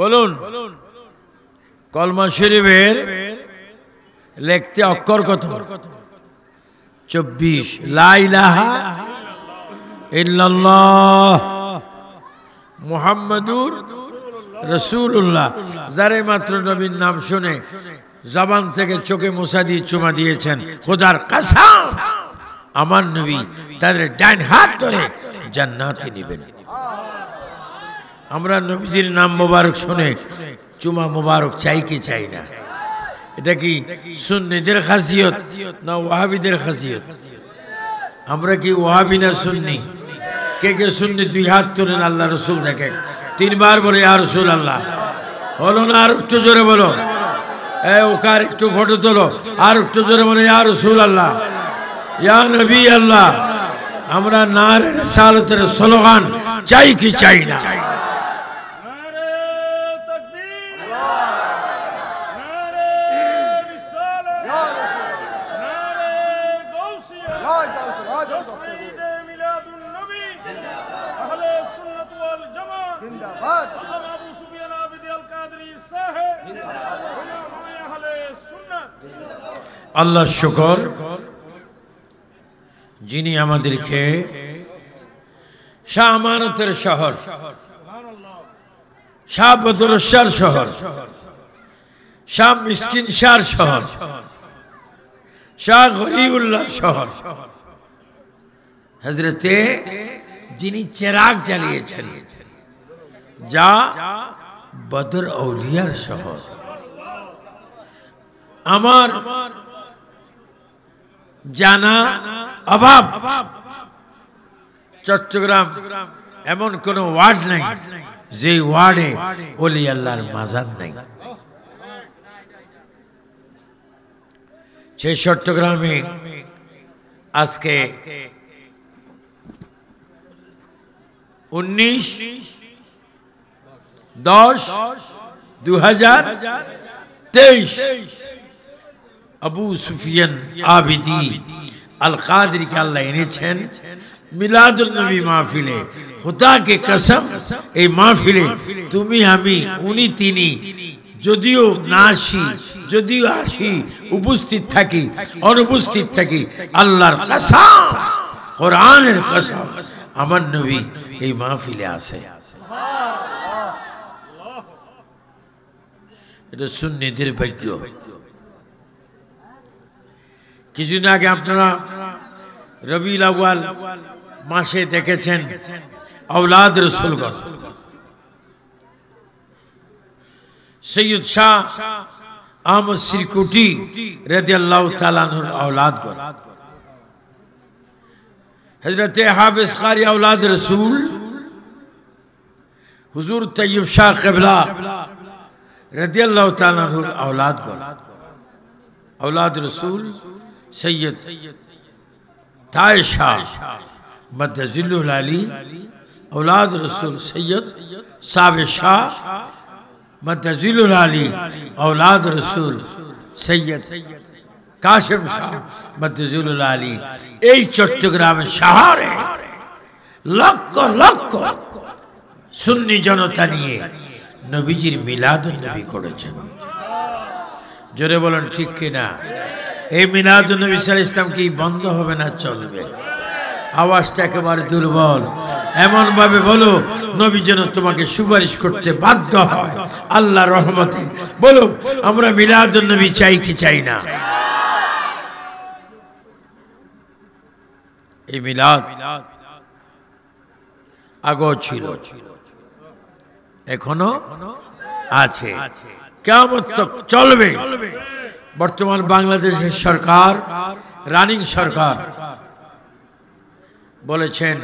বলুন কলমা শরীফের লিখতে অক্ষর কত 24 লা ইলাহা ইল্লাল্লাহ মুহাম্মাদুর রাসূলুল্লাহ যারা মাত্র নবীর নাম শুনে জবান থেকে চোখে মুসা দিয়ে চুমা দিয়েছেন খোদার কসম আমার নবী তাদের ডান হাত ধরে জান্নাতে নেবেন আমরা নবীজির নাম মোবারক শুনে চুমা মোবারক চাই কি চাই না এটা কি সুন্নিদের খাসিয়ত না ওয়াহাবিদের খাসিয়ত আমরা কি ওয়াহাবি না সুন্নি কে কে সুন্নি দুই হাত তুলে আল্লাহর রাসূল দেখে তিনবার বলে ইয়া রাসূলুল্লাহ বলো না আর একটু জোরে বলো এই ওকার একটু ফটো তোলো আর একটু জোরে বলে ইয়া রাসূলুল্লাহ ইয়া নবী আল্লাহ আমরা নারে রিসালাতের স্লোগান চাই কি চাই না Allah shukr jini amaderke Shah Amanater Shahar Shah Badr Shar Shahar Shah Miskin Shar Shahar Shah Ghoribullah Shahar Hazratte Jini Chirag jaliyechen ja Badr Auliyar Shahar amar জানা অভাব চট্টগ্রাম এমন কোন ওয়ার্ড নাই যে ওয়ার্ডে ওলি আল্লাহর মাজার নাই সেই চট্টগ্রামে আজকে 19/10/2023 Abu Sufyan Abidi Al-Qadri ke Allah enechen Miladul Nabi mahfile Khuda ke kasam ei mahfile tumi ami uni tini jodio nashi jodio ashi ubusthit thaki Allah'r kasam Qur'aner kasam amar nabi ei mahfile ase eta sunnider bhagyo কিছুদিন আগে আপনারা রবিউল আউয়াল মাসে দেখেছেন اولاد রাসূলগণ সৈয়দ শাহ আহমদ শ্রীকুটি রাদিয়াল্লাহু তাআলা আনহুর اولادগণ হযরতে হাফেজ ক্বারি اولاد রাসূল হুজুর তৈয়ব শাহ কিবলা রাদিয়াল্লাহু তাআলা আনহুর اولادগণ اولاد রাসূল سید تائشہ مدذل العلی اولاد رسول سید صاحب شاہ مدذل العلی اولاد رسول سید کاشم شاہ مدذل العلی এই চট্টগ্রাম শহরে লক্ষ লক্ষ সুন্নি জনতা নিয়ে নবীজির মিলাদুন নবী করেছেন জোরে বলেন ঠিক কি না এই মিলাদুন নবী সাল্লাল্লাহু আলাইহি ওয়াসাল্লাম কি বন্ধ হবে না চলবে আওয়াজটা একেবারে দুর্বল এমন ভাবে বলো নবী যেন তোমাকে সুপারিশ করতে বাধ্য হয় আল্লাহর রহমতে বলো আমরা মিলাদুন নবী চাই কি চাই না এই মিলাদ আগেও ছিল এখনো আছে কিয়ামত তক চলবে বর্তমান বাংলাদেশের সরকার রানিং সরকার বলেছেন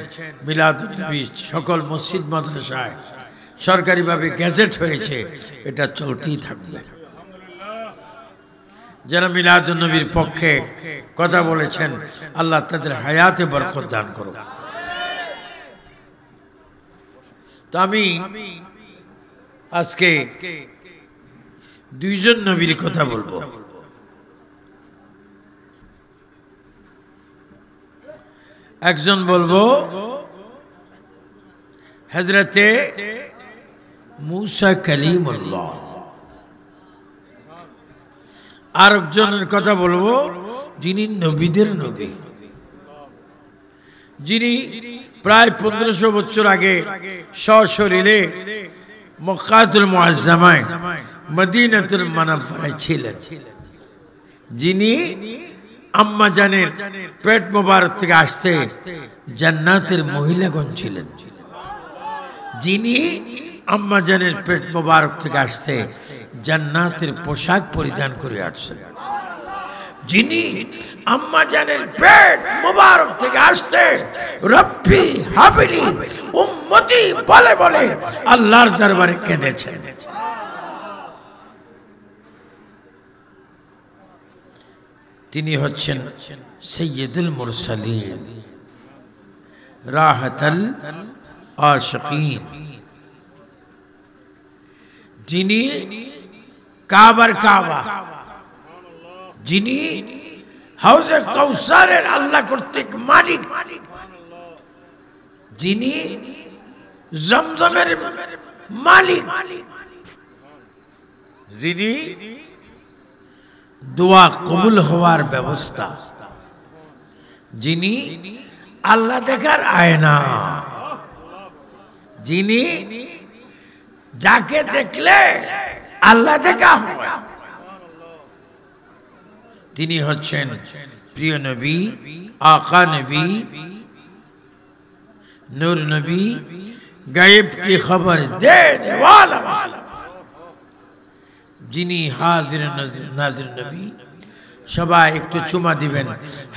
মিলাদুন নবী সকল মসজিদ মাদ্রাসায় সরকারিভাবে গ্যাজেট হয়েছে এটা চলতেই থাকবে যারা মিলাদুন নবীর পক্ষে কথা বলেছেন আল্লাহ তাদের হায়াতে বরকত দান করুন তো আমি আজকে দুইজন নবীর কথা বলবো একজন বলবো হযরতে Musa Kalimullah. Arab John Kota Volvo, Jini Nobidir Nobi. Jini Pride Pundrusho Buturage, Shoshorile, Mokatul Muazzamai, Madinatul Manafara Chile. Jini Amma Janir, Pet Mubarak Gaste, Jannatil Mohilagon Chile. Jini Amma Janir, Pet Mubarak Gaste. জান্নাতের পোশাক পরিধান করে আসছেন যিনি আম্মা জানের পেট মোবারক থেকে আসছে রব্বি হাবিলি উম্মতি বলে বলে আল্লাহর দরবারে কেঁদেছেন তিনি হচ্ছেন সাইয়্যিদুল মুরসালিন রাহাতাল আশাকিন যিনি কাবার কাবা যিনি হাউজে কাউসারের আল্লাহ কর্তৃক মালিক যিনি জমজমের মালিক যিনি দোয়া কবুল হওয়ার ব্যবস্থা যিনি আল্লাহ দেখার আয়না যিনি যাকে দেখলে আল্লাহ দেখা হয় তিনি হচ্ছেন প্রিয় নবী আকা নবী নূর নবী গায়েব কি খবর দেনে ওয়ালা যিনি হাজির নাজির নবী সবাই একটু চুমা দিবেন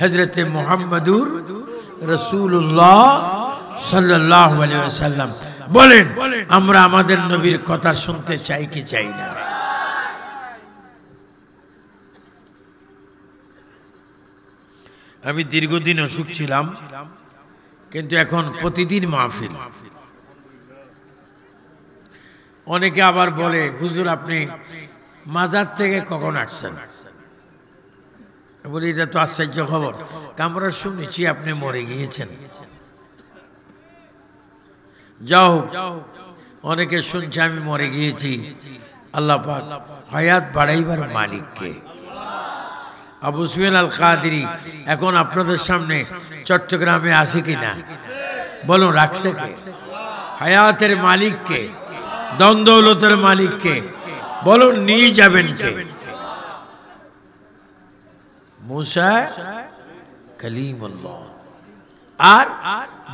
হযরত মুহাম্মাদুর রাসূলুল্লাহ সাল্লাল্লাহু আলাইহি ওয়াসাল্লাম বলেন আমরা আমাদের নবীর কথা শুনতে চাই কি চাই না আমি দীর্ঘদিন অসুখ ছিলাম কিন্তু এখন প্রতিদিন মাহফিল অনেকে আবার বলে হুজুর আপনি মাজার থেকে কখন আসছেন বলি এটা তো আশ্চর্য খবর আমরা শুনেছি আপনি মরে গিয়েছেন যাও অনেকে শুনছে আমি মরে গিয়েছি আল্লাহ পাক হায়াত বাড়াইবার মালিক কে আবু সুফিয়ান আল কাদরি এখন আপনাদের সামনে চট্টগ্রামে আসে কিনা বলুন রাখছে কে হায়াতের মালিক কে ধন দৌলতের মালিক কে বলুন নিয়ে যাবেন কে মুসা কালিমুল্লাহ আর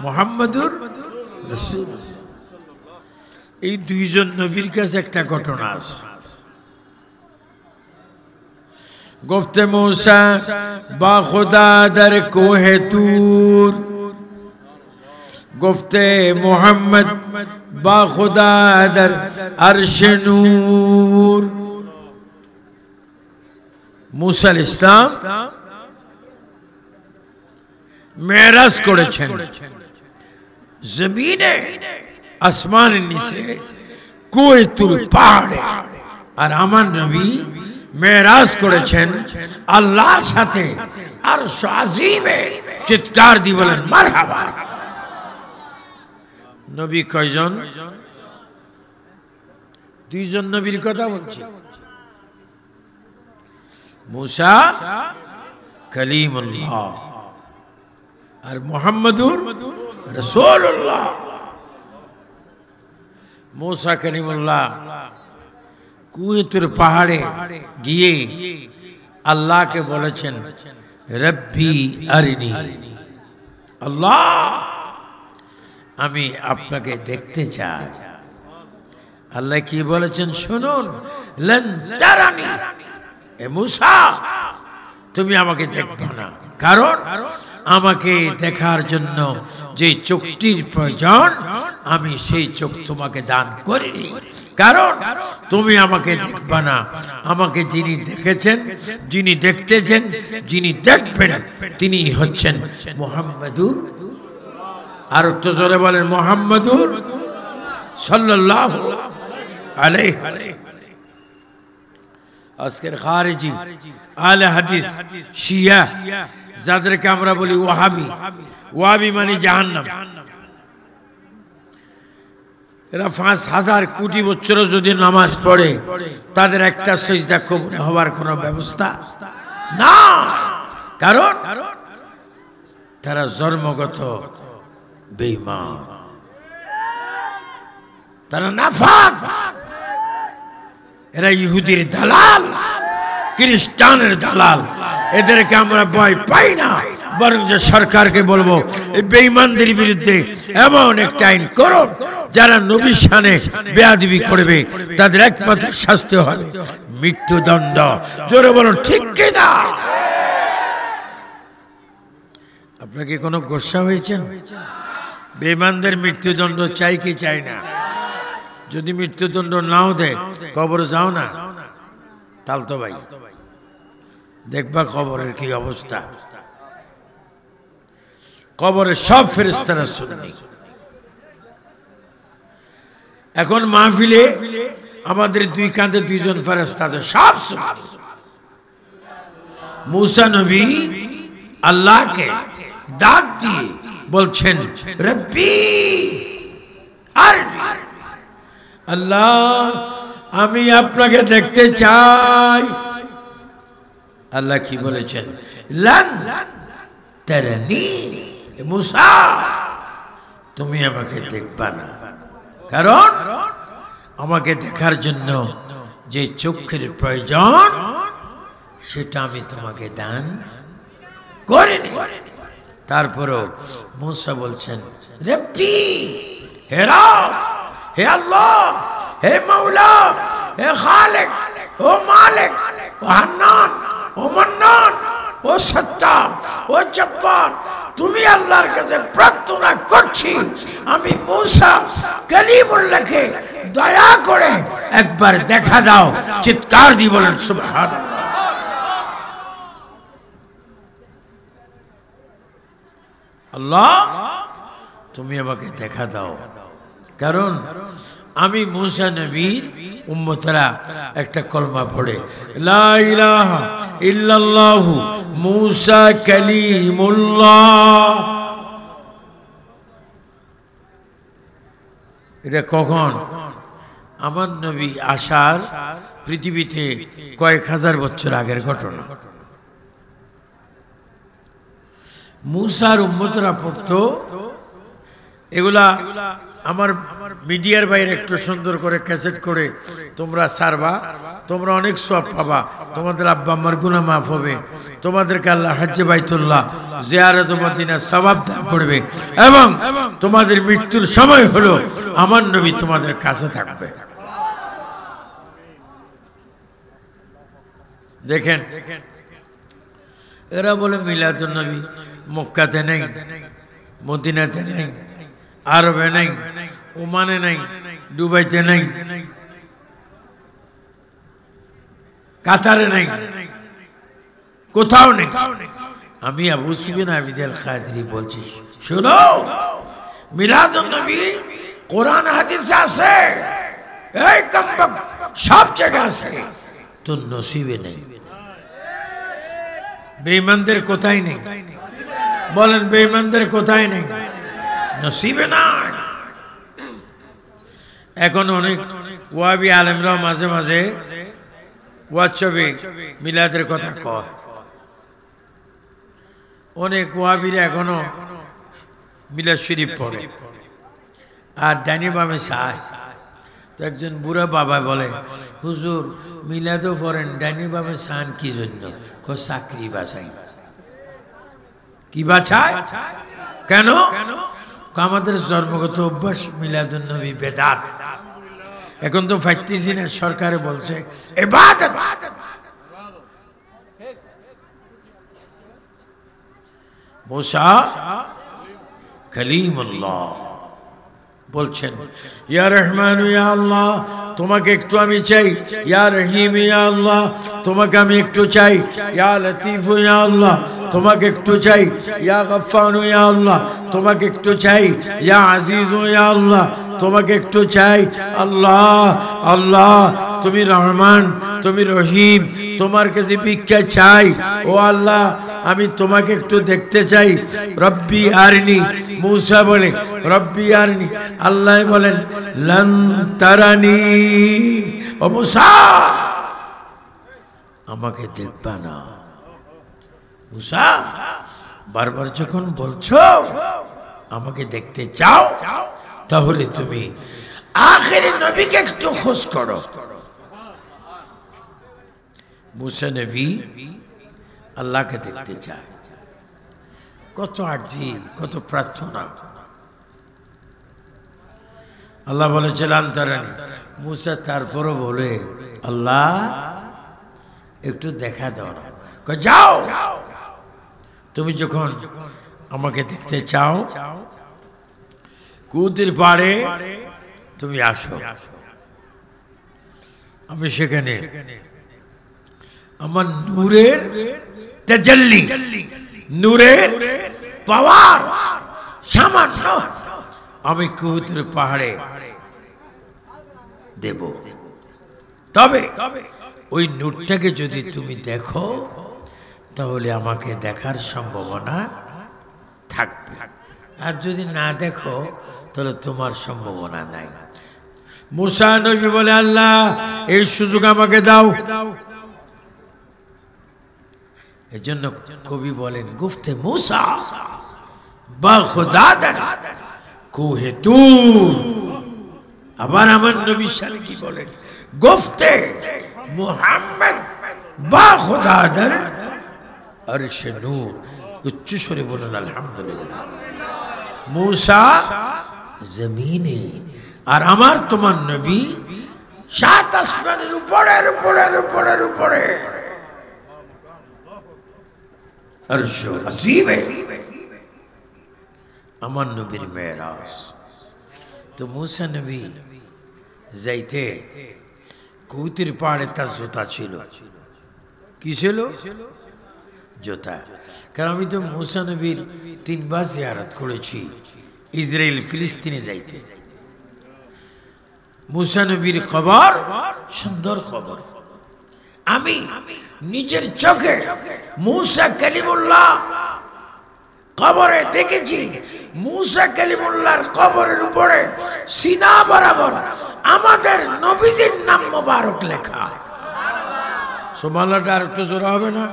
মুহাম্মাদুর রাসূলুল্লাহ এই দুইজন নবীর কাছে একটা ঘটনা আছে গফতে موسی বা খোদা در کوہ طور گفتے محمد با خدا در عرش نور موسی علیہ السلام মেরাজ করেছেন जमीने आसमान नीचे कोई तुर पहाड़े और आमान नबी मेराज करेছেন আল্লাহর সাথে আরশ আজিমে চিৎকার দি বলেন মারহাবা নবী কয়জন দুইজন নবীর কথা বলছি মুসা কালিমুল্লাহ আর মুহাম্মাদুর রাসূলুল্লাহ মুসা কালিমুল্লাহ কুয়েতের পাহাড়ে গিয়ে আল্লাহকে বলেছেন রব্বি আরিনি আল্লাহ আমি আপনাকে দেখতে চাই আল্লাহ কি বলেছেন শুনুন লন তারানি এ মুসা তুমি আমাকে দেখবে না কারণ আমাকে দেখার জন্য যে চোখটির প্রয়োজন আমি সেই চোখ তোমাকে দান করিনি কারণ তুমি আমাকে দেখবা না আমাকে যিনি দেখেছেন যিনি দেখতেছেন যিনি দেখবেন তিনি হচ্ছেন মুহাম্মাদুর আর তো জোরে বলেন মুহাম্মাদুর সাল্লাল্লাহু আলাইহি আজকের খারেজি আলে হাদিস শিয়া যাদেরকে আমরা বলি ওয়াহাবি ওয়াহাবি মানে জাহান্নাম এরা 5000 কোটি বছর যদি নামাজ পড়ে তাদের একটা সিজদা কবুল হওয়ার কোনো ব্যবস্থা না কারণ তারা জন্মগত বেঈমান তারা নাফাক এরা ইহুদির দালাল খ্রিস্টানের দালাল এদেরকে আমরা ভয় পাই না বরং যে সরকারকে বলবো এই বেঈমানদের বিরুদ্ধে এমন একটা আইন করুন যারা নবীর শানে বেয়াদবি করবে তাদের একমাত্র শাস্তি হবে মৃত্যুদণ্ড জোরে বলুন ঠিক কি না আপনারা কি কোনো গোসা হয়েছে বেঈমানদের মৃত্যুদণ্ড চাই কি চাই না যদি মৃত্যুদণ্ড নাও দেয় কবর যাও না তালতো ভাই দেখবা কবরের কি অবস্থা কবরে সব ফেরেশতারা সুন্নি এখন মাহফিলে আমাদের দুই কাঁধে দুইজন ফেরেশতা আছে সব সুন্নি মুসা নবী আল্লাহকে ডাক দিয়ে বলছেন রব্বি আরনি আল্লাহ আমি আপনাকে দেখতে চাই আল্লাহ কি বলেছেন লান তারানি মুসা তুমি আমাকে দেখবা না কারণ আমাকে দেখার জন্য যে চোখের প্রয়োজন সেটা আমি তোমাকে দান করিনি তারপরও মুসা বলছেন রব্বি হে রব হে আল্লাহ হে মাওলা হে খালিক ও মালিক ও হান্নান ও মান্নান ও সত্তার ও জব্বার তুমি আল্লাহর কাছে প্রার্থনা করছি আমি মুসা কালিমুল্লাহকে দয়া করে একবার দেখা দাও চিৎকার দিয়ে বলেন সুবহানাল্লাহ আল্লাহ তুমি আমাকে দেখা দাও কারণ আমি মুসা নবীর উম্মতরা একটা কলমা পড়ে লা ইলাহা ইল্লাল্লাহু মুসা কালিমুল্লাহ এটা কখন আমার নবী আসার পৃথিবীতে কয়েক হাজার বছর আগের ঘটনা মুসার উম্মতরা পড়তো এগুলা আমার মিডিয়ার বাইরে একটু সুন্দর করে ক্যাসেট করে তোমরা সারবা তোমরা অনেক সওয়াব পাবা তোমাদের আব্বা আমার গুনাহ মাফ হবে তোমাদেরকে আল্লাহ হজ্জে বাইতুল্লাহ জিয়ারত মদিনা সওয়াব দান করবে এবং তোমাদের মৃত্যুর সময় হলো আমার নবী তোমাদের কাছে থাকবে দেখেন এরা বলে মিলাদুন নবী মক্কাতে নেই মদিনাতে নেই আরবে নেই ওমানে নেই দুবাইতে নেই কাতারে নেই কোথাও নেই আমি আবু সুফিয়ান আল কাদরি বলছি শোনো মিলাদুন নবী কোরআন হাদিসে আছে এই কম্বক সব জায়গায় আছে তো নসিবে নেই বেঈমানদের কোথায় নেই বলেন বেঈমানদের কোথায় নেই নসিবে নাই এখন অনেক ওয়াহাবি আলেমরা মাঝে মাঝে ওয়াচবে মিলাদের কথা কয় অনেক ওয়াহাবিরা এখনো মিলাদ শরীফ পড়ে আর ডানি বামে চায় তো একজন বুড়া বাবা বলে হুজুর মিলাদও পড়েন ডানি বামে চান কি জন্য চাকরি বাছাই কি বাছায় কেন আমাদের জন্মগত অভ্যাস মিলাদুন নবী বেদাত এখন তো ফাইতেছি না সরকারে বলছে ইবাদত মুসা কালিমুল্লাহ বলছেন ইয়া রহমান ইয়া আল্লাহ তোমাকে একটু আমি চাই ইয়া রহিম ইয়া আল্লাহ তোমাকে আমি একটু চাই ইয়া লতিফ ইয়া আল্লাহ তোমাকে একটু চাই ইয়া গফফার ইয়া আল্লাহ তোমাকে একটু চাই ইয়া আজিজ ইয়া আল্লাহ তোমাকে একটু চাই আল্লাহ আল্লাহ তুমি রহমান তুমি রহিম তোমার কাছে ভিক্ষা চাই ও আল্লাহ আমি তোমাকে একটু দেখতে চাই। রব্বি আরনি, মুসা বলে রব্বি আরনি, আল্লাহ বলেন লন তারানি, ও মুসা আমাকে দেখবা না। মুসা বারবার যখন বলছো আমাকে দেখতে চাও, তাহলে তুমি আখেরি নবীকে একটু খোঁজ করো। মুসা নবী আল্লাহকে দেখতে চায়, কত আরজি কত প্রার্থনা। আল্লাহ বলেছিলেন তারানি, মুসা তারপরও বলে আল্লাহ একটু দেখা দাও না। যাও, তুমি যখন আমাকে দেখতে চাও কুদের পারে তুমি আসো, আমি সেখানে আমার নূরের তেজল্লি, নূরের পাওয়ার সামান্য আমি কুদের পাহাড়ে দেব। তবে ওই নূরটাকে যদি তুমি দেখো তাহলে আমাকে দেখার সম্ভাবনা থাকবে, আর যদি না দেখো তাহলে তোমার সম্ভাবনা নাই। মুসা নবী বলে আল্লাহ এই সুযোগ আমাকে দাও। এজন্য কবি বলেন গুফতে মুসা বা খোদা কুহে তুর। আবার আমার নবী সাহেব কি বলেন, গুফতে মুহাম্মদ বা খোদা আরশে নূর। উচ্চ স্বরে বলুন আলহামদুলিল্লাহ। মুসা জমিনে আর আমার তোমার নবী সাত আসমানের উপরের উপরের উপরের উপরে আরশে আজিম। আমার নবীর মেরাজ তো মুসা নবী যাইতে কুতির পাড়ে তার জুতা ছিল। কি ছিল? জুতা। কারণ আমি তো মুসা নবীর তিনবার জিয়ারত করেছি ইসরায়েল ফিলিস্তিনে যাইতে। মুসা নবীর কবর সুন্দর কবর, আমি নিজের চোখে মুসা কালিমুল্লাহ কবরে দেখেছি। মুসা কালিমুল্লাহর কবরের উপরে সিনা বরাবর আমাদের নবীজির নাম মোবারক লেখা। সুবহানাল্লাহ। আর একটু জোরে হবে না?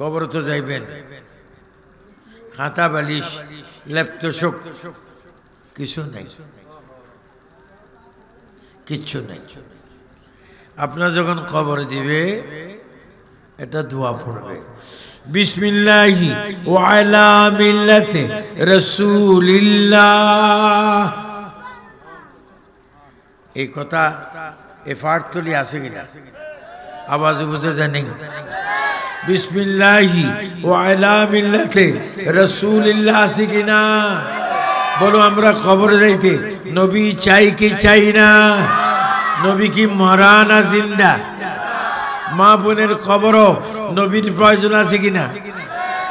কবর তো যাইবেন, খাতা বালিশ লেপ্ত শোক কিছু নাই, কিচ্ছু নাই। আপনার যখন কবর দিবে এটা দোয়া পড়বে, বিসমিল্লাহি ওয়া আলা মিল্লাতে রাসূলিল্লাহ। এই কথা এফার্ট তুলি আসে কিনা আওয়াজ বুঝে জানেন? বিসমিল্লাহি ওয়া আলা মিল্লাতে রাসূলিল্লাহ আসে কিনা? বলো আমরা কবর যাইতে নবী চাই কি চাই না? নবী কি মরা না জিন্দা? মা বোনের কবরও নবীর প্রয়োজন আছে কিনা?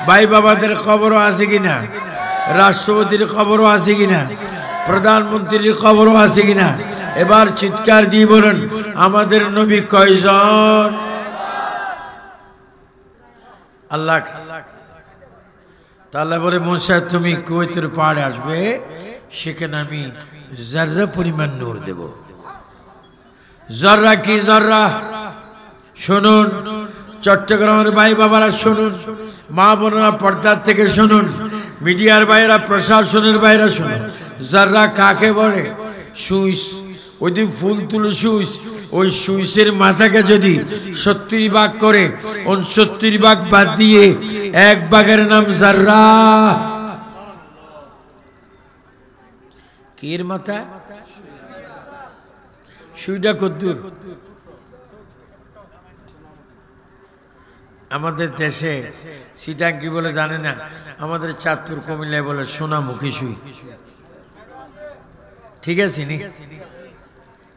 ভাই বাবাদের কবরও আছে কিনা? রাষ্ট্রপতির কবরও আছে কিনা? প্রধানমন্ত্রীর কবরও আছে কিনা? এবার চিৎকার দিয়ে বলুন আমাদের নবী কয়জন? আল্লাহ তাআলা বলে মুসা তুমি কুয়েতের পাহাড়ে আসবে, সেখানে আমি যারা পরিমাণ নূর দেব। যারা কি যারা? শুনুন চট্টগ্রামের ভাই বাবারা, শুনুন মা বোনেরা পর্দার থেকে শুনুন, মিডিয়ার ভাইরা প্রশাসনের ভাইরা শুনুন, যারা কাকে বলে? সুইচ, ওই যে ফুল তুলো সুইচ, ওই সুইচের মাথাকে যদি 70 ভাগ করে 69 ভাগ বাদ দিয়ে 1 ভাগের নাম যারা। কির মাথা সুইটা কদ্দুর? আমাদের দেশে সিটাং কি বলে জানে না, আমাদের চাঁদপুর কুমিল্লায় বলে সোনামুখী সুই। ঠিক আছে নি?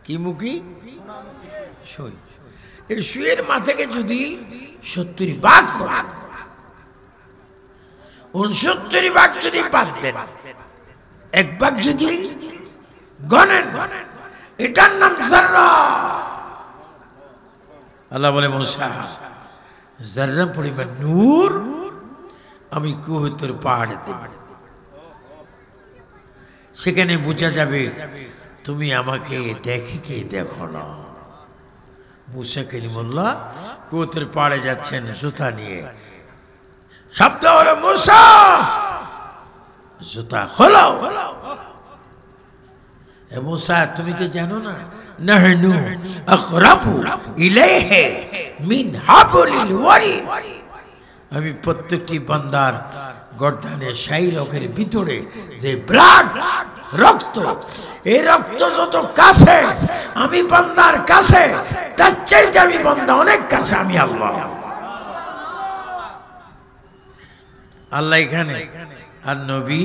কি মুখী সুই? এই সুইয়ের মাথাকে যদি 70 ভাগ 69 ভাগ যদি বাদ দেন, 1 ভাগ যদি গণেন, এটার নাম জাররা। আল্লাহ বলে মুসা জাররাম পরিমাণ নূর আমি কুহুতের পাহাড়ে দেব সেখানে বোঝা যাবে তুমি আমাকে দেখে কি দেখো না মুসা কালিমুল্লাহ কুহুতের পাহাড়ে যাচ্ছেন জুতা নিয়ে শব্দ হলো মুসা জুতা খোলো এ মুসা তুমি কি জানো না نحن اقرب اليه من حبل الوريد আমি প্রত্যেকটি বান্দার গর্দানে শাই রগের ভিতরে যে ব্লাড রক্ত এই রক্ত যত কাছে আমি বান্দার কাছে তার চাইতে আমি বান্দা অনেক কাছে আমি আল্লাহ আল্লাহ এখানে আর নবী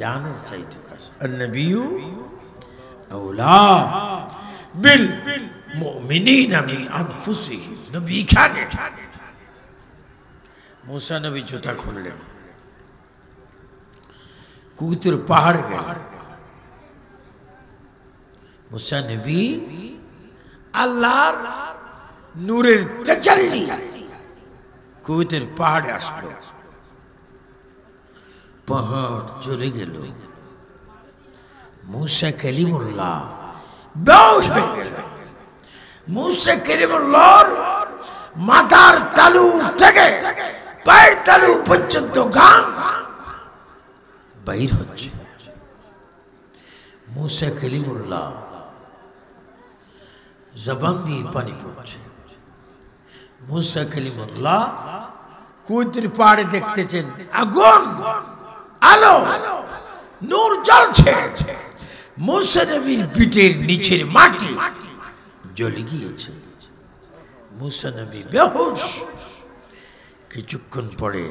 জানের চাইতে কাছে আর নবীও أولا بالمؤمنين من أنفسهم نبي كان موسى نبي جوتا كولن كوتر پہاڑ گئے موسى نبي الله نور تجلی كوتر پہاڑ আসলো پہاڑ جلے گئے Musa Kalimullah bows Musa Kalimullah Madar Talu Tage Pair Talu Puchanto Gang Bair Hoj Musa Kalimullah Zabandi Panipuch Musa Kalimullah Kudri Pare Dektechen Agon Alo Nur Jalche Musa Nabi's piter nicher mati jole giyeche Musa Nabi behosh kichukkon pore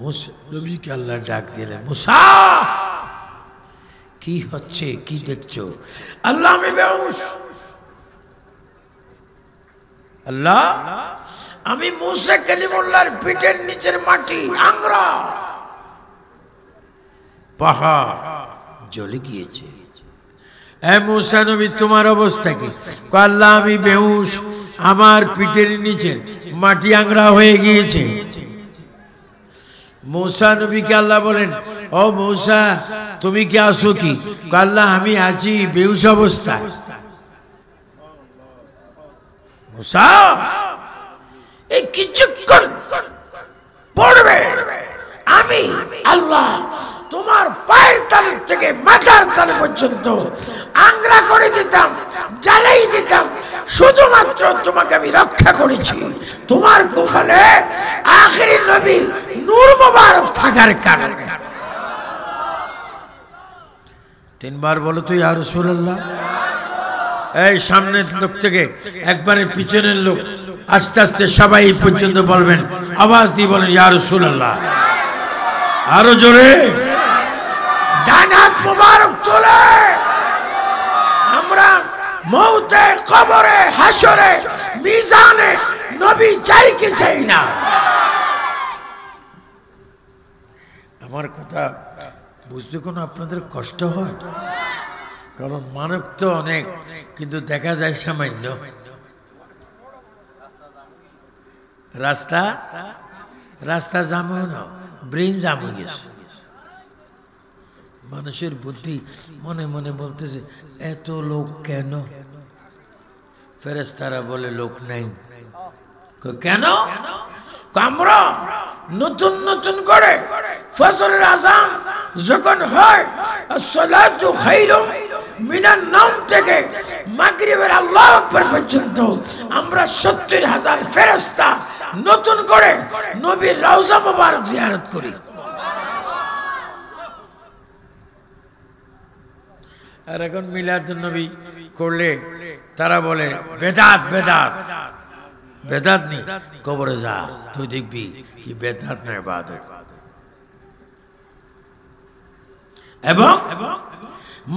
Musa Nabi ke Allah dak dilen Musa ki hocche ki dekhcho Allah ami behosh Allah ami Musa Kalimullah piter nicher mati angra paha জলে গিয়েছে এ মুসা নবী তোমার অবস্থা কি আল্লাহ আমি বেহুশ আমার পিঠের নিচে মাটি আংরা হয়ে গিয়েছে মুসা নবীকে আল্লাহ বলেন ও মুসা তুমি কি আছো কি আল্লাহ আমি আছি বেহুশ অবস্থায় মুসা এই কিছুক্ষণ পড়বে আমি আল্লাহ তোমার পায়ের তলে থেকে মাথার তলে পর্যন্ত আংরা করে দিতাম জ্বালাই দিতাম শুধুমাত্র তোমাকে আমি রক্ষা করেছি তোমার কফলে আখেরি নবীর নূর মোবারক থাকার কারণে তিনবার বলো তো ইয়া রাসূলুল্লাহ এই সামনের লোক থেকে একবারে পিছনের লোক আস্তে আস্তে সবাই পর্যন্ত বলবেন আওয়াজ দিয়ে বলেন ইয়া রাসূলুল্লাহ আরো জোরে Danat Mubarak Tule Amra Mote Kabore Hashore Mizane Nobi Jaiki Chaina Amar Kota Buzdugun Apnader Koshto Hoy Karon Manuk To Onek Kintu Dekha Jay Samanyo Rasta Jamuno Brain Jamugis মানুষের বুদ্ধি মনে মনে বলতেছে এত লোক কেন ফেরেশতারা বলে লোক নাই কেন আমরা নতুন নতুন করে ফজরের আযান যখন হয় আসসালাতু খায়রুম মিনান নাম থেকে মাগরিবের আল্লাহু আকবার পর্যন্ত আমরা 70000 ফেরেশতা নতুন করে নবীর রওজা মুবারক জিয়ারত করি আর এখন মিলাদুন নবী করলে তারা বলে বেদাত বেদাত বেদাত নেই কবরে যা তুই দেখবি কি বেদাত না ইবাদত এবং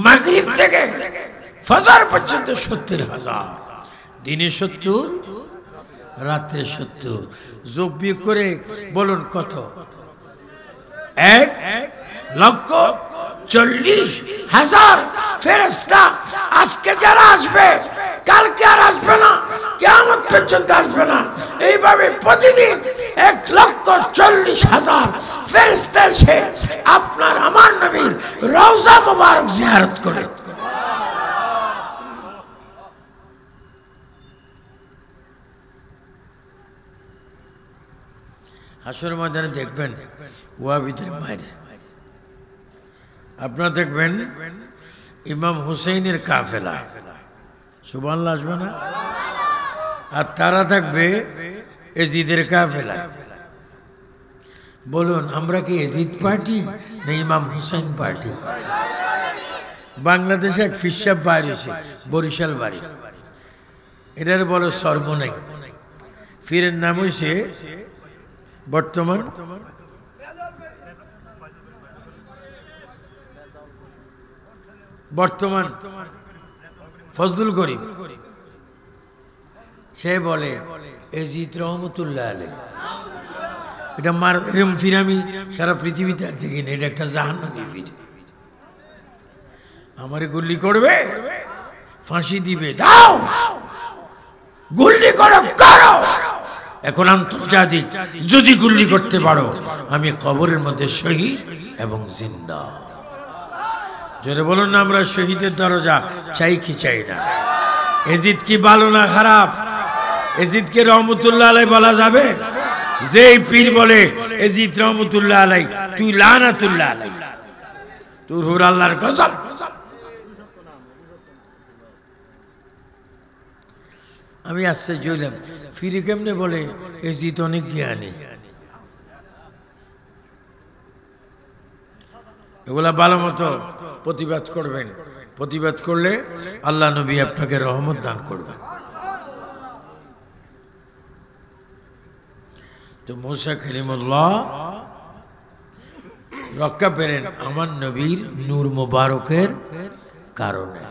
মাগরিব থেকে ফজর পর্যন্ত 70000 দিনে 70 রাতে 70 যোগ বিয়োগ করে বলুন কত এক লক্ষ 40000 ফেরেশতা আজকে যারা আসবে কালকে আর আসবে না কিয়ামত পর্যন্ত আসবে না এইভাবে প্রতিদিন 1,40,000 ফেরেশতা এসে আপনার আমার নবীর রওজা মুবারক জিয়ারত করে হাশর ময়দানে দেখবেন ওয়াবিদের মায়ের আপনারা দেখবেন ইমাম হুসাইনের কাফেলা সুবহানাল্লাহ আসবে না আর তারা দেখবে এজিদের কাফেলা বলুন আমরা কি এজিদ পার্টি না ইমাম হুসাইন পার্টি বাংলাদেশে এক ফিশাব বাড়িছে বরিশাল বাড়ি এটার বড় সর্বনাই ফিরের নাম হইছে বর্তমান বর্তমান ফজলুল করিম সে বলে এজিদ রহমতুল্লাহ আলাইহি এটা মার এরম ফিরামি সারা পৃথিবীতে দেখি না এটা একটা জাহান্নামী ফির আমারে গুলি করবে ফাঁসি দিবে দাও গুলি করো করো এখন আন্তর্জাতিক যদি গুলি করতে পারো আমি কবরের মধ্যে শহীদ এবং জিন্দা যারা বলেন আমরা শহীদের দরজা চাই কি চাই না এজিদ কি ভালো না খারাপ এজিদ কে রহমতুল্লাহ আলাইহি বলা যাবে যেই পীর বলে এজিদ রহমতুল্লাহ আলাইহি তুই লানাতুল্লাহ আলাইহি তোর হুর আল্লাহর কসম আমি আশ্চর্য হলাম ফির কেমনে বলে এজিদ অনেক জ্ঞানী এগুলা ভালো মতো প্রতিবাদ করবেন প্রতিবাদ করলে আল্লাহ নবী আপনাকে রহমত দান করবেন তো মুসা কালিমুল্লাহ রক্ষা পেলেন আমার নবীর নূর মোবারকের কারণে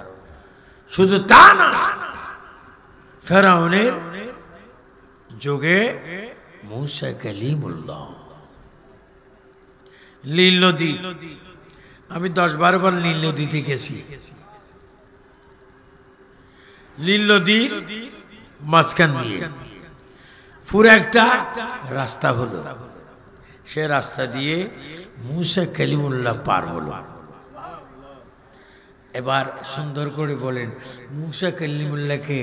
শুধু তা না ফেরাউনের যোগে মুসা কালিমুল্লাহ নীল নদী আমি 10-12 বার নীল নদীতে গেছি নীল নদীর মাঝখান দিয়ে পুরো একটা রাস্তা হলো সে রাস্তা দিয়ে মুসা কালিমুল্লাহ পার হলো এবার সুন্দর করে বলেন মুসা কালিমুল্লাহকে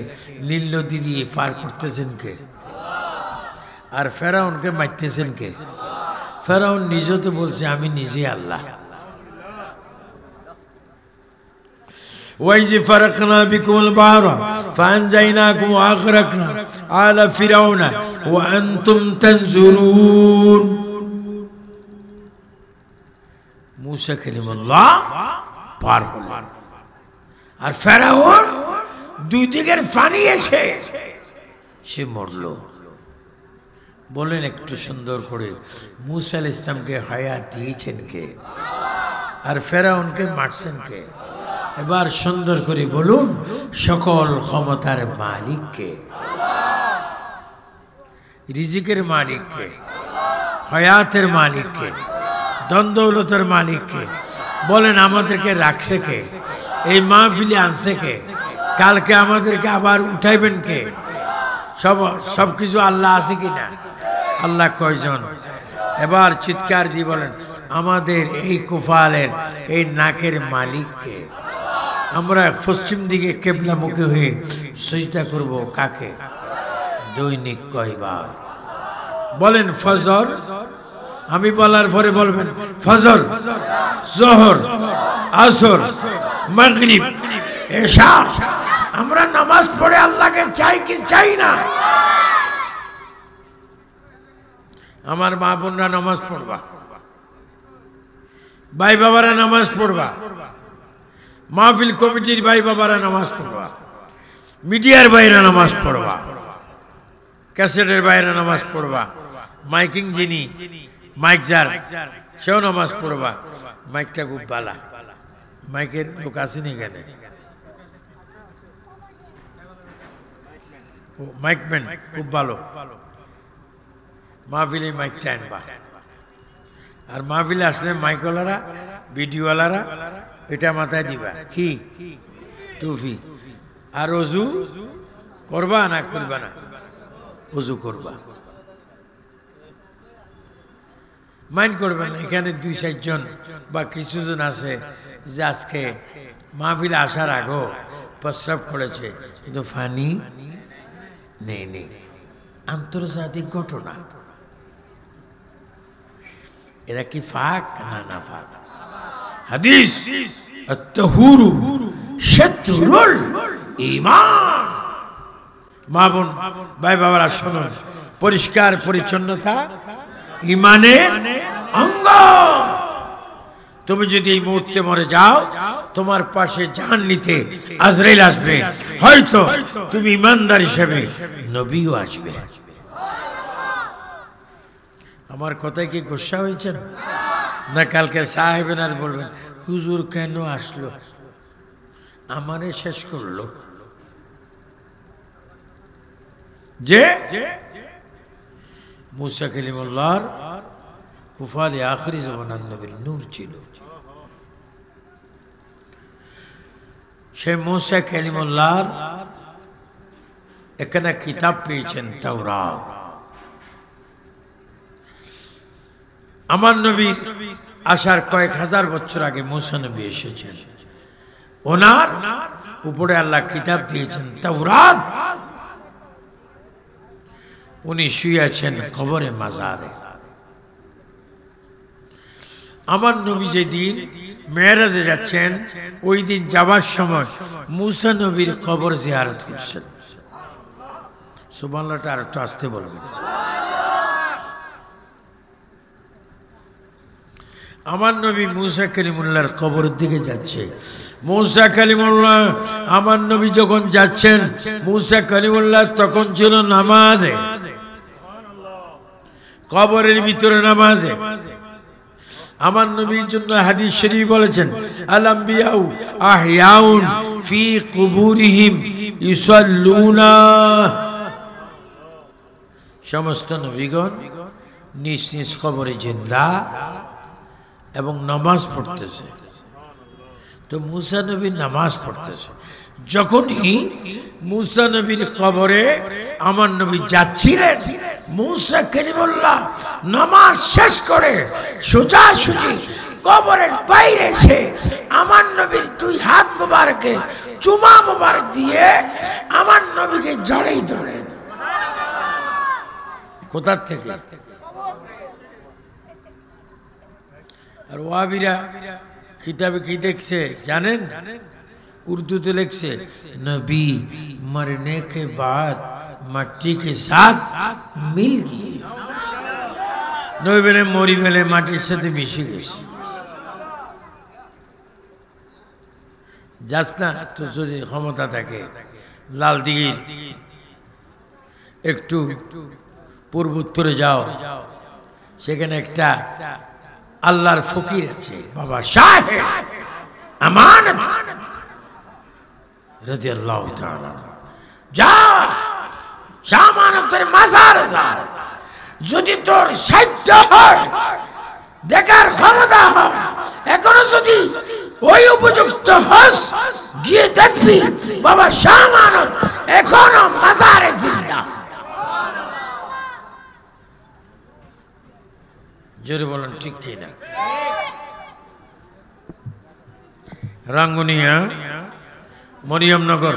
নীল নদী দিয়ে পার করতেছেন কে আল্লাহ আর ফেরাউনকে মারতেছেন কে আল্লাহ ফেরাউন নিজে তো বলছে আমি নিজে আল্লাহ وإذ فرقنا بكم البحر فأنجيناكم وأغرقنا آل فرعون وأنتم تنظرون موسى كلم الله بارك আর ফেরাউন দুই দিকের পানি এসে সে মরলো বলেন একটু সুন্দর করে মুসা আলাইহিস সালামকে হায়াত দিয়েছেন কে আর ফেরাউনকে মারছেন কে এবার সুন্দর করে বলুন সকল ক্ষমতার মালিক কে আল্লাহ রিজিকের মালিক কে আল্লাহ হায়াতের মালিক কে আল্লাহ ধন দৌলতের মালিক কে বলেন আমাদেরকে রাখছে কে এই মাহফিলে আনছে কে কালকে আমাদেরকে আবার উঠাইবেন কে সবকিছু আল্লাহ আছে কি না আল্লাহ কয়জন এবার চিৎকার দিয়ে বলেন আমাদের এই কুফালের এই নাকের মালিক কে আমরা পশ্চিম দিকে কিবলামুখী হয়ে সিজদা করব কাকে দৈনিক কয়বার বলেন ফজর আমি বলার পরে বলবেন ফজর যোহর আসর মাগরিব এশা আমরা নামাজ পড়ে আল্লাহকে চাই কি চাই না আমার মা বোনরা নামাজ পড়বা ভাই বাবারা নামাজ পড়বা মাহফিল কমিটির ভাই বাবারা নামাজ পড়বা মিডিয়ার ভাইরা নামাজ পড়বা ক্যাসেটের ভাইরা নামাজ পড়বা মাইকিং যিনি মাইক যার সেও নামাজ পড়বা মাইকটা খুব ভালো মাইকের লোক আসেনি এখানে মাইকম্যান খুব ভালো মাহফিলে মাইকটা আনবা আর মাহফিলে আসলে মাইকওয়ালারা ভিডিওওয়ালারা এটা মাথায় দিবা কি টুফি আর ওযু করবা না করবা না ওযু করবা মাইন্ড করবেন না এখানে দুই চারজন বা কিছুজন আছে যে আজকে মাহফিল আসার আগে প্রস্রাব করেছে কিন্তু পানি নেই নেই আন্তর্জাতিক ঘটনা এরা কি ফাক না না ফাক হাদিস আত-তাহুরু শাতরুল ঈমান মা বোন ভাই বাবারা শুনুন পরিষ্কার পরিচ্ছন্নতা ঈমানের অঙ্গ তুমি যদি এই মুহূর্তে মরে যাও তোমার পাশে জান নিতে আজরাইল আসবে হয়তো তুমি ঈমানদার হিসেবে নবীও আসবে আমার কথায় কি গোসা হয়েছে না কালকে সাহেবেন আর বলবেন হুজুর কেন আসলো আমারে শেষ করলো যে মুসা কালিমুল্লাহর কুফালে আখরি জমানার নবীর নূর ছিল সে মুসা কালিমুল্লাহর একখানা কিতাব পেয়েছেন তাওরাত আমার নবীর আসার কয়েক হাজার বছর আগে মুসা নবী এসেছেন ওনার উপরে আল্লাহ কিতাব দিয়েছেন তাওরাত উনি শুয়ে আছেন কবরে মাজারে আমার নবী যেদিন মেরাজে যাচ্ছেন ওই দিন যাওয়ার সময় মুসা নবীর কবর জিয়ারত করছেন সুবহানাল্লাহটা আর একটু আস্তে বলবেন আমার নবী মুসা কালিমুল্লাহর কবরের দিকে যাচ্ছে মুসা কালিমুল্লাহ আমার নবী যখন যাচ্ছেন মুসা কালিমুল্লাহ তখন ছিল নামাজে সুবহানাল্লাহ কবরের ভিতরে নামাজে আমার নবীর জন্য হাদিস শরীফ বলেছেন আল আমবিয়াউ আহইয়াউন ফি কুবুরিহিম ইসাল্লুনা সমস্ত নবীগণ নিজ নিজ কবরে জিন্দা এবং নামাজ পড়তেছে তো মুসা নবী নামাজ পড়তেছে যখনই মুসা নবীর কবরে আমার নবী যাচ্ছিলেন মুসা কালিমুল্লাহ নামাজ শেষ করে সোজাসুজি কবরের বাইরে এসে আমার নবীর দুই হাত মোবারকে চুমা মোবারক দিয়ে আমার নবীকে জড়াই ধরে কোথা থেকে আর ওয়াহাবিরা কিতাবে কি দেখছে জানেন उर्दू लेख से नबी मरने के बाद मट्टी के साथ मिल गई नबी बेले मोरी बेले माटी साथे मिशे गेছে যাসনা তো যদি ক্ষমতা থাকে লাল দিঘির একটু পূর্ব উত্তরে যাও সেখানে একটা আল্লাহর ফকির আছে বাবা সাহেব আমানত رضي الله تعالى جاء شاه امانتر مزار যদি তোর সাধ্য হয় দেখার ক্ষমতা হয় এখনো যদি ওই উপযুক্ত হস গিয়ে দেখবি বাবা শাহ আমানত এখনো মাজারে জিন্দা সুবহানাল্লাহ জোরে বলেন ঠিক কি না রাঙ্গুনিয়া মরিয়মনগর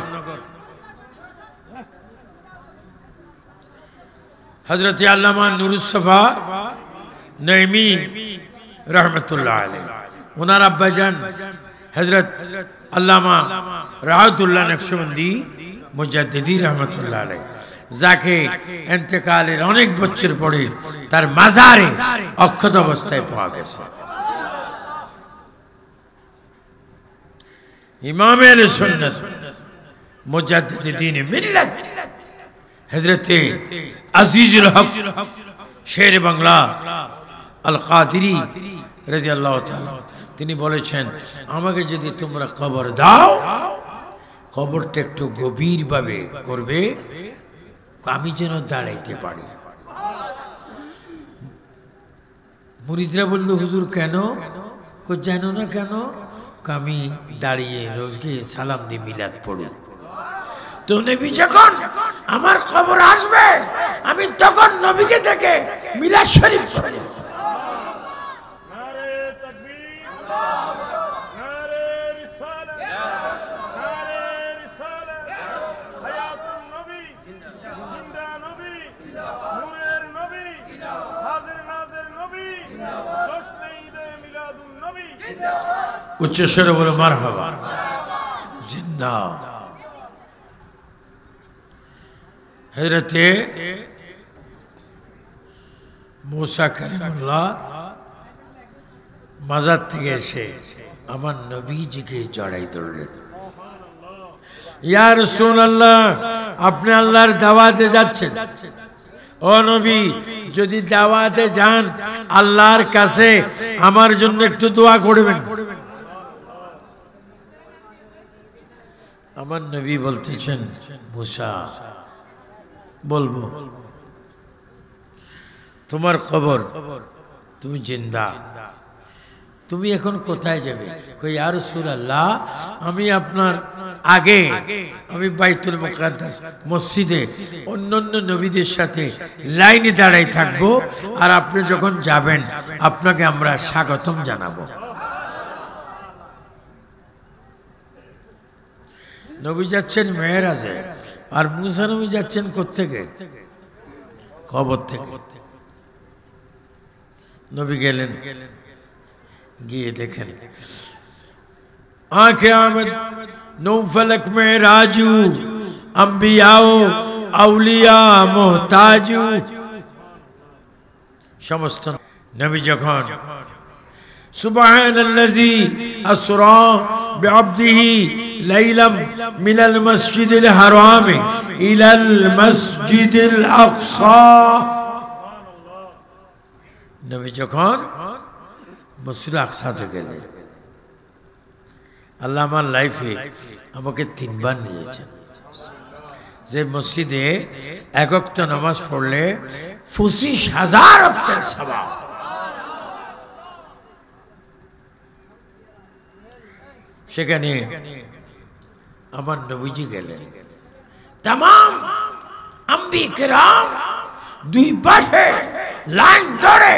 হযরত আল্লামা নুরুসফা নাইমি রাহমাতুল্লাহ আলাইহি ওনার আব্বাজান হযরত আল্লামা রাহাতুল্লাহ নকশবন্দি মুজাদ্দিদি রাহমাতুল্লাহ আলাইহি যাকে ইন্তেকালের অনেক বছর পরে তার মাজারে অক্ষত অবস্থায় পাওয়া গেছে امام اہل سنت مجدد دین ملت حضرت-e-Azizul-Haq شیر-e-Bangla القادری رضی اللہ تعالی تینی بولے چھن আমাকে যদি তোমরা কবর দাও কবরটা একটু গভীর ভাবে করবে আমি যেন দাঁড়াইতে পারি মুরিদরা বলল হুজুর কেন কো জানো না কেন আমি দাঁড়িয়ে রোজকে সালাম দিয়ে মিলাদ পড়ি নবী যখন আমার কবর আসবে আমি তখন নবীকে দেখে মিলাদ শরীফ পড়ব নারে তাকবীর আল্লাহু আকবার নারে রিসালাত ইয়া রাসূল নারে রিসালাত ইয়া রাসূল হায়াতুন নবী জিন্দাবাদ জিন্দা নবী জিন্দাবাদ নূরের নবী জিন্দাবাদ হাজির নাজির নবী জিন্দাবাদ জশ্নে ঈদে মিলাদুন নবী জিন্দাবাদ উচ্চ স্বরে বলো মারহাবা জিন্দা हज़रते मूसा कलिमुल्लाह मजार থেকে এসে আমার নবীজিকে জড়াই ধরলেন ইয়া রাসূলুল্লাহ আপনি আল্লাহর দাওয়াতে যাচ্ছেন ও নবী যদি দাওয়াতে যান আল্লাহর কাছে আমার জন্য একটু দোয়া করবেন আমার নবী বলতেছেন মুসা বলবো তোমার কবর তুমি जिंदा তুমি এখন কোথায় যাবে কই ইয়া রাসূলুল্লাহ আমি আপনার আগে আমি বাইতুল মুকাদ্দাস মসজিদে অন্যান্য নবীদের সাথে লাইনে দাঁড়ায় থাকব আর আপনি যখন যাবেন আপনাকে আমরা স্বাগতম জানাবো নবী যাচ্ছেন মেরাজে আর মুসা নবী যাচ্ছেন কোথা থেকে কবর থেকে নবী গেলেন গিয়ে দেখেন आंखे आमद नौ फलक में राजू अंबियाओ औलिया मोहताजू समस्त नबी যখন सुबहानल्लज़ी असरा बिअब्दिही लैलम मिनल मस्जिदिल हराम इलल मस्जिदिल अक्सा नबी যখন মসজিদ আকসা থেকে গেলেন আল্লাহ আমার লাইফে আমাকে তিনবার নিয়েছেন যে মসজিদে এক ওয়াক্ত নামাজ পড়লে 25000 ওয়াক্তের সওয়াব সেখানে আমার নবীজি গেলেন तमाम আম্বি کرام দুই পাশে লাইন ধরে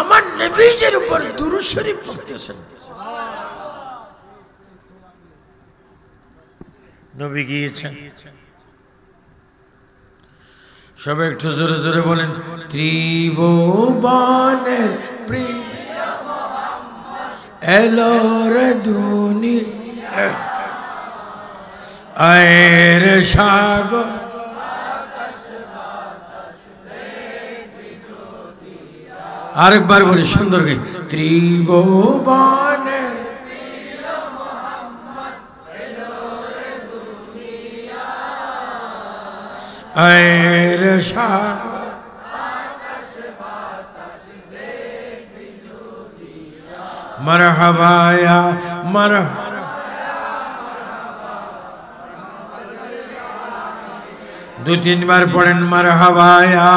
আমার নবীজির উপর দুরূদ শরীফ পড়তেছেন নবী গিয়েছেন সবাই একটু জোরে জোরে বলেন ত্রিভুবনের প্রিয় মোহাম্মদ এলোর দুনিয়া আয়ের সাগর আকাশ বাতাস দেখি যদি আরেকবার বলি সুন্দর করে ত্রিভুবনের প্রিয় মোহাম্মদ এলোর দুনিয়া আয়ের সাগর আকাশ বাতাস দেখি যদি মারহাবা ইয়া মারহাবা दो तीन बार पढ़ें मरहबा या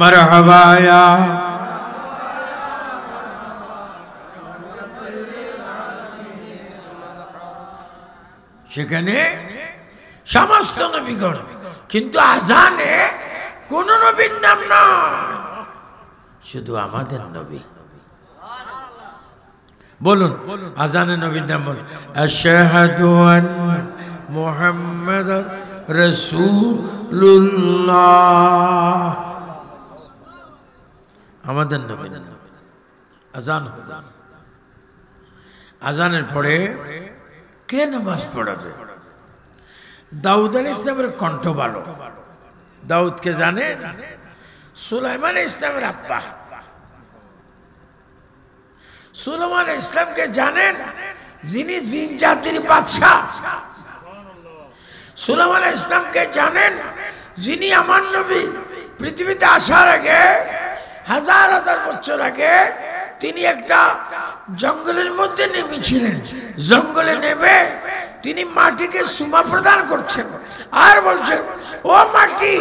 मरहबा या সেখানে সমস্ত নবীগণ কিন্তু আযানে কোন নবীর নাম না শুধু আমাদের নবী বলুন আযানে নবীর নাম বল আশহাদু আন্না মুহাম্মাদুর রাসূলুল্লাহ আমাদের নবীর নাম আযান আযানের পরে কে নামাজ পড়াবে দাউদ আলাইহিস সালামের কণ্ঠ ভালো দাউদ কে জানেন সুলাইমান আলাইহিস সালামের আব্বা সুলাইমান ইসলাম কে জানেন যিনি জিন জাতির বাদশা সুবহানাল্লাহ সুলাইমান ইসলাম কে জানেন যিনি আমার নবী পৃথিবীতে আসার আগে হাজার হাজার বছর আগে তিনি একটা জঙ্গলের মধ্যে নেমেছিলেন জঙ্গলে নেমে তিনি মাটিকে সুমা প্রদান করছেন আর বলছেন ও মাটি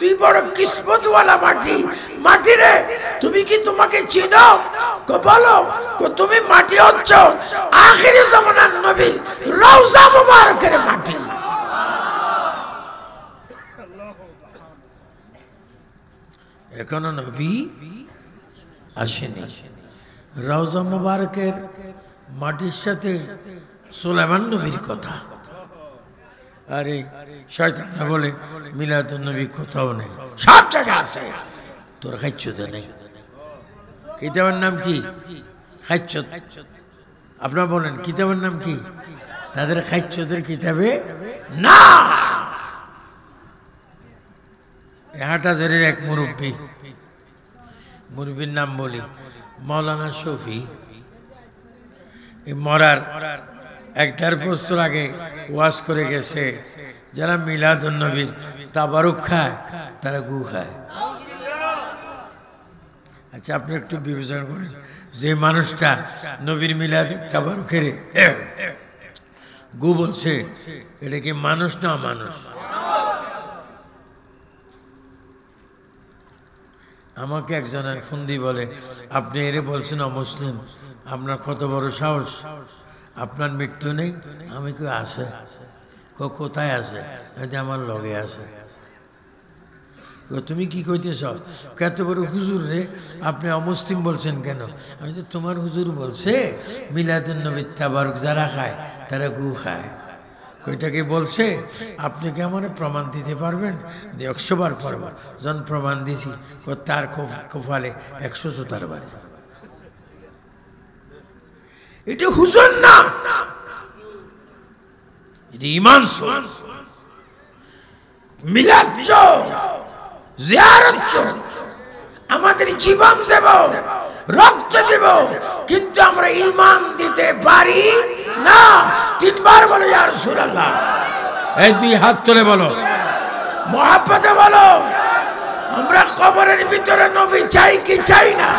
তুই বড় কিসমতওয়ালা মাটি মাটি রে তুমি কি তোমাকে চিনো কো বলো কো তুমি মাটি হচ্ছ আখিরি জামানার নবী রওজা মুবারকের মাটি সুবহানাল্লাহ এখনো নবী আসেনি রওজা মুবারকের মাটির সাথে সুলাইমান নবীর কথা আরে শয়তানরা বলে মিলাদুন নবী কোথাও নেই সব জায়গায় আছে তোর খাইছতে নেই কিতাবের নাম কি খাইছত আপনারা বলেন কিতাবের নাম কি তাদের খাইছতের কিতাবে না এটা জেরির এক মুরব্বি মুরব্বির নাম বলি মাওলানা শফি মরার এক দেড় বছর আগে ওয়াজ করে গেছে যারা মিলাদুন নবীর তাবারুক খায় তারা গু খায় আচ্ছা আপনি একটু বিবেচনা করেন যে মানুষটা নবীর মিলাদের তাবারুকের গু বলছে এটা কি মানুষ না মানুষ আমাকে একজন ফন্দি বলে আপনি এরে বলছেন অমুসলিম আপনার কত বড় সাহস আপনার মৃত্যু নেই আমি কি আছে কোথায় আছে এটা আমার লগে আছে তুমি কি কইতেছ কত বড় হুজুর রে আপনি অমুসলিম বলছেন কেন আমি তো তোমার হুজুর বলছে মিলাদুন নবী তাবারক যারা খায় তারা গু খায় কইটাকে বলছে আপনি কি আমারে প্রমাণ দিতে পারবেন 100 বার পরবার জন প্রমাণ দিছি ও তার কফালে 174 বার এটা হুজুর না এটা ঈমান সুন মিলাদ যাও জিয়ারত করো আমাদের জীবন দেব রক্ত দেব কিন্তু আমরা ঈমান দিতে পারি না তিনবার বলো ইয়া রাসূলুল্লাহ এই দুই হাত তুলে বলো মুহাব্বতে বলো আমরা কবরের ভিতরে নবী চাই কি চাই না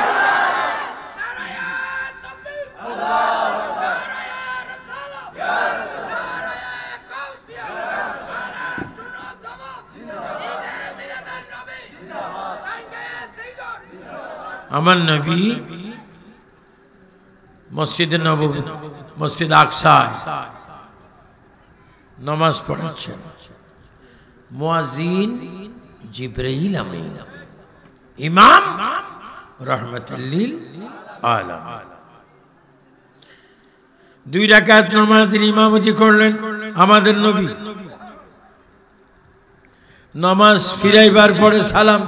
আমার নবী মসজিদে নববী মসজিদ আকসায় নামাজ পড়াচ্ছেন মুয়াজ্জিন জিবরাইল আমিন ইমাম রাহমাতুল লিল আলামিন দুই রাকাত নামাজের ইমামতি করলেন আমাদের নবী নামাজ ফিরাইবার পরে সালাম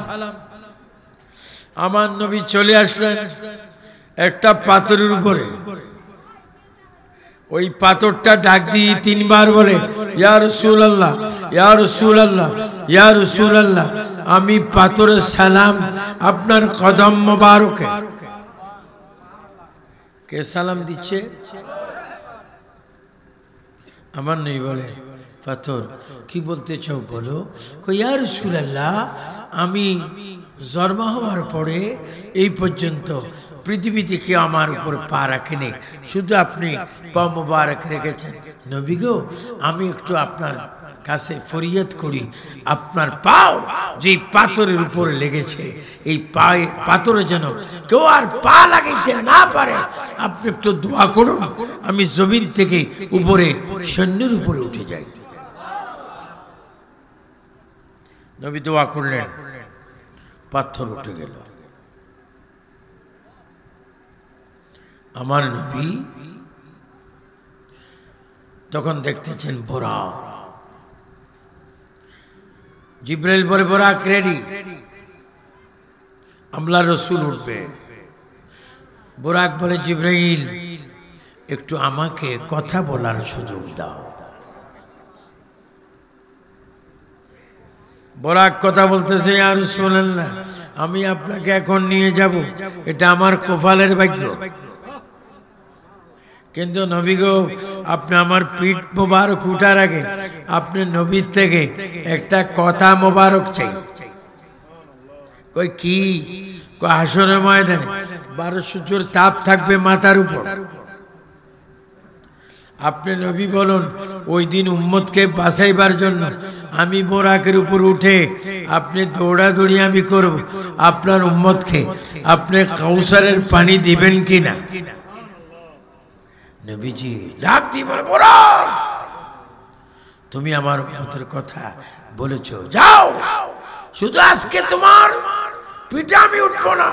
আমার নবী চলে আসলেন একটা পাথরের উপরে ওই পাথরটা ডাক দিয়ে তিনবার বলে ইয়া রাসূলুল্লাহ ইয়া রাসূলুল্লাহ ইয়া রাসূলুল্লাহ আমি পাথরে সালাম আপনার কদম মোবারকে কে সালাম দিচ্ছে আমার নবী বলে পাথর কি বলতে চাও বলো কই ইয়া রাসূলুল্লাহ আমি জন্ম হওয়ার পরে এই পর্যন্ত পৃথিবী থেকে আমার উপর পা রাখেনি শুধু আপনি পা মোবারক রেখেছেন নবী গো আমি একটু আপনার কাছে ফরিয়াদ করি আপনার পাও যে পাথরের উপরে লেগেছে এই পায়ে পাথরে যেন কেউ আর পা লাগাইতে না পারে আপনি একটু দোয়া করুন আমি জমিন থেকে উপরে সৈন্যের উপরে উঠে যাই নবী দোয়া করলেন পাথর উঠে গেল আমার নবী তখন দেখতেছেন বুরাক জিবরাইল বলে বুরাক রেডি আমলা রাসূল উঠবে বুরাক বলে জিবরাইল একটু আমাকে কথা বলার সুযোগ দাও বুরাক কথা বলতেছে ইয়া রাসূলুল্লাহ আমি আপনাকে এখন নিয়ে যাব এটা আমার কপালের ভাগ্য কিন্তু নবী গো আপনি আমার পিঠ মোবারক উঠার আগে আপনি নবীর থেকে একটা কথা মোবারক চাই কই কি কই হাশরের ময়দানে 12 সূর্যের তাপ থাকবে মাথার উপর আপনি নবী বলুন ওই দিন উম্মতকে বাঁচাইবার জন্য আমি বোরাকের উপর উঠে আপনি দৌড়াদৌড়ি আমি করব আপনার উম্মতকে আপনি কাউসারের পানি দিবেন কিনা নবীজি ডাক দিয়ে বলে বোরাক তুমি আমার উম্মতের কথা বলেছো যাও শুধু আজকে তোমার পিঠে আমি উঠব না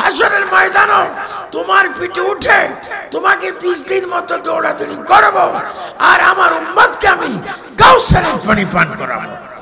হাসরের ময়দানে তোমার পিঠে উঠে তোমাকে 20 দিন মত দৌড়াদৌড়ি করব আর আমার উম্মতকে আমি গাউসের পানি পান করাবো